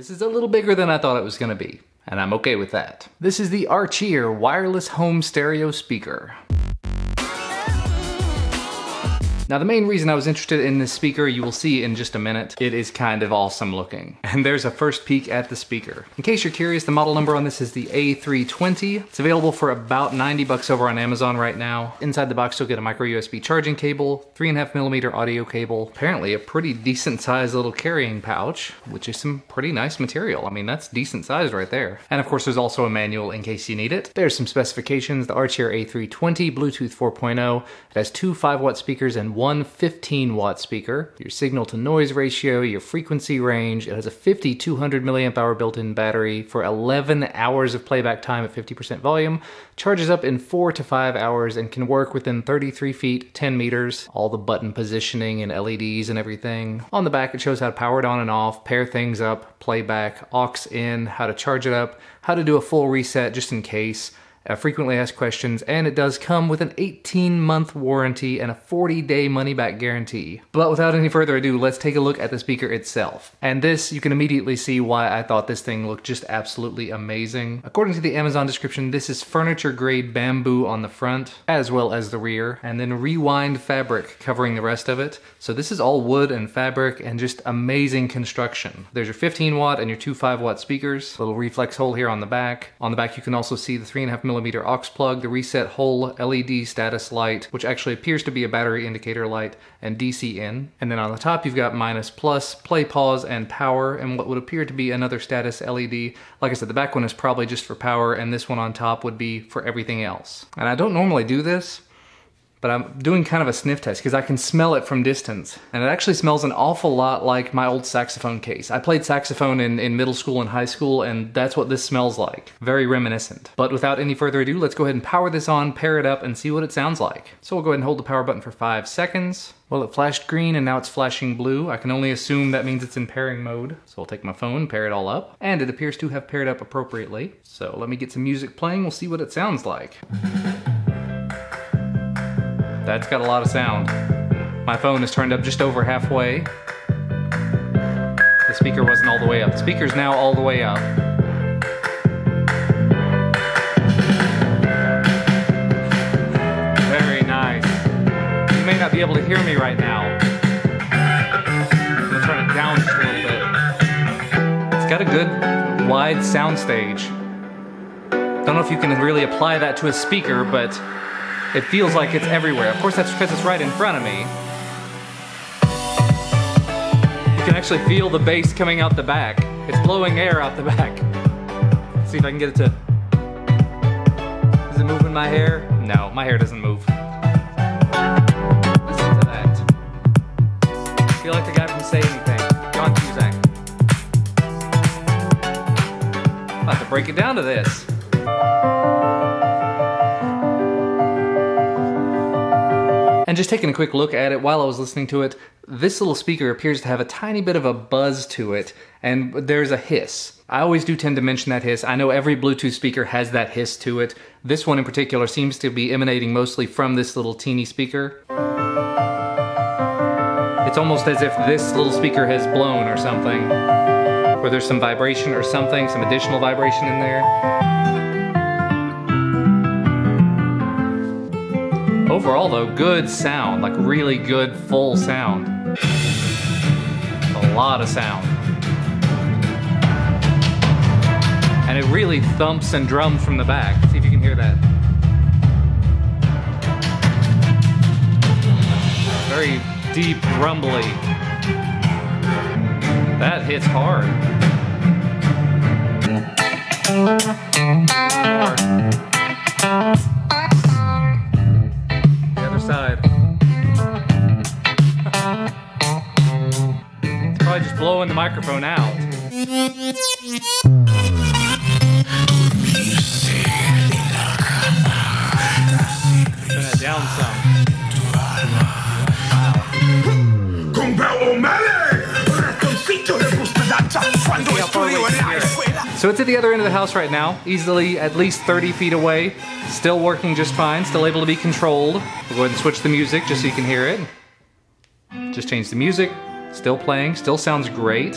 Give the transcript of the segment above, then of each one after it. This is a little bigger than I thought it was gonna be, and I'm okay with that. This is the ARCHEER wireless home stereo speaker. Now the main reason I was interested in this speaker, you will see in just a minute, it is kind of awesome looking. And there's a first peek at the speaker. In case you're curious, the model number on this is the A320. It's available for about 90 bucks over on Amazon right now. Inside the box, you'll get a micro USB charging cable, 3.5mm audio cable, apparently a pretty decent sized little carrying pouch, which is some pretty nice material. I mean, that's decent size right there. And of course, there's also a manual in case you need it. There's some specifications, the ARCHEER A320, Bluetooth 4.0. It has two 5-watt speakers and one 15-watt speaker, your signal to noise ratio, your frequency range. It has a 5200 milliamp hour built-in battery for 11 hours of playback time at 50% volume, charges up in 4 to 5 hours, and can work within 33 feet, 10 meters, all the button positioning and LEDs and everything. On the back, it shows how to power it on and off, pair things up, playback, aux in, how to charge it up, how to do a full reset just in case, frequently asked questions, and it does come with an 18-month warranty and a 40-day money-back guarantee. But without any further ado, let's take a look at the speaker itself. And this, you can immediately see why I thought this thing looked just absolutely amazing. According to the Amazon description, this is furniture-grade bamboo on the front, as well as the rear, and then rewind fabric covering the rest of it. So this is all wood and fabric and just amazing construction. There's your 15-watt and your two 5-watt speakers, little reflex hole here on the back. On the back, you can also see the 3.5mm aux plug, the reset hole, LED status light, which actually appears to be a battery indicator light, and DC in. And then on the top, you've got minus, plus, play, pause, and power, and what would appear to be another status LED. Like I said, the back one is probably just for power, and this one on top would be for everything else. And I don't normally do this, but I'm doing kind of a sniff test because I can smell it from distance. And it actually smells an awful lot like my old saxophone case. I played saxophone in middle school and high school, and that's what this smells like. Very reminiscent. But without any further ado, let's go ahead and power this on, pair it up, and see what it sounds like. So we'll go ahead and hold the power button for 5 seconds. Well, it flashed green and now it's flashing blue. I can only assume that means it's in pairing mode. So I'll take my phone, pair it all up, and it appears to have paired up appropriately. So let me get some music playing. We'll see what it sounds like. That's got a lot of sound. My phone is turned up just over halfway. The speaker wasn't all the way up. The speaker's now all the way up. Very nice. You may not be able to hear me right now. I'm gonna turn it down just a little bit. It's got a good wide soundstage. Don't know if you can really apply that to a speaker, but it feels like it's everywhere. Of course, that's because it's right in front of me. You can actually feel the bass coming out the back. It's blowing air out the back. Let's see if I can get it to... Is it moving my hair? No, my hair doesn't move. Listen to that. I feel like the guy from Say Anything, John Cusack. I'm about to break it down to this. And just taking a quick look at it while I was listening to it, this little speaker appears to have a tiny bit of a buzz to it, and there's a hiss. I always do tend to mention that hiss. I know every Bluetooth speaker has that hiss to it. This one in particular seems to be emanating mostly from this little teeny speaker. It's almost as if this little speaker has blown or something, where there's some vibration or something, some additional vibration in there. Overall though, good sound, like really good full sound. A lot of sound. And it really thumps and drums from the back. See if you can hear that. Very deep, rumbly. That hits hard. Hard. Side. It's probably just blowing the microphone out. Turn that down some. Wow. So it's at the other end of the house right now, easily at least 30 feet away. Still working just fine, still able to be controlled. We'll go ahead and switch the music just so you can hear it. Just change the music, still playing, still sounds great.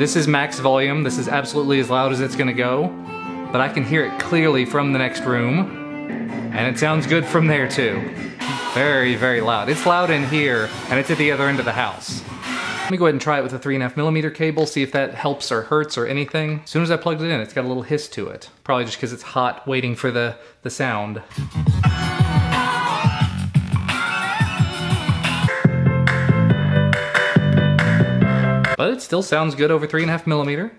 This is max volume. This is absolutely as loud as it's gonna go, but I can hear it clearly from the next room, and it sounds good from there too. Very, very loud. It's loud in here, and it's at the other end of the house. Let me go ahead and try it with a 3.5mm cable, see if that helps or hurts or anything. As soon as I plugged it in, it's got a little hiss to it. Probably just because it's hot waiting for the sound. But it still sounds good over 3.5mm.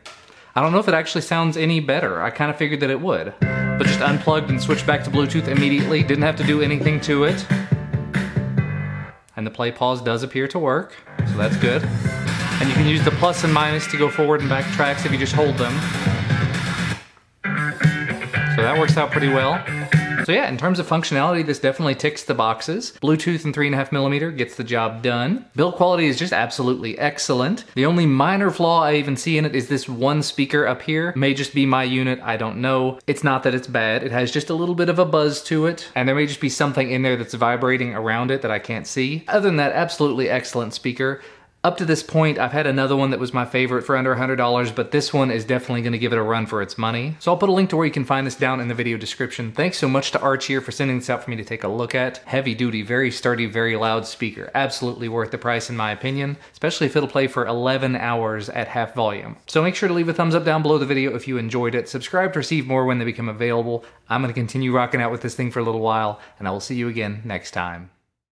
I don't know if it actually sounds any better. I kind of figured that it would. But just unplugged and switched back to Bluetooth immediately. Didn't have to do anything to it. And the play pause does appear to work, so that's good. And you can use the plus and minus to go forward and back tracks if you just hold them. So that works out pretty well. So yeah, in terms of functionality, this definitely ticks the boxes. Bluetooth and 3.5mm gets the job done. Build quality is just absolutely excellent. The only minor flaw I even see in it is this one speaker up here. It may just be my unit, I don't know. It's not that it's bad, it has just a little bit of a buzz to it, and there may just be something in there that's vibrating around it that I can't see. Other than that, absolutely excellent speaker. Up to this point, I've had another one that was my favorite for under $100, but this one is definitely gonna give it a run for its money. So I'll put a link to where you can find this down in the video description. Thanks so much to ARCHEER for sending this out for me to take a look at. Heavy duty, very sturdy, very loud speaker. Absolutely worth the price in my opinion, especially if it'll play for 11 hours at half volume. So make sure to leave a thumbs up down below the video if you enjoyed it. Subscribe to receive more when they become available. I'm gonna continue rocking out with this thing for a little while, and I will see you again next time.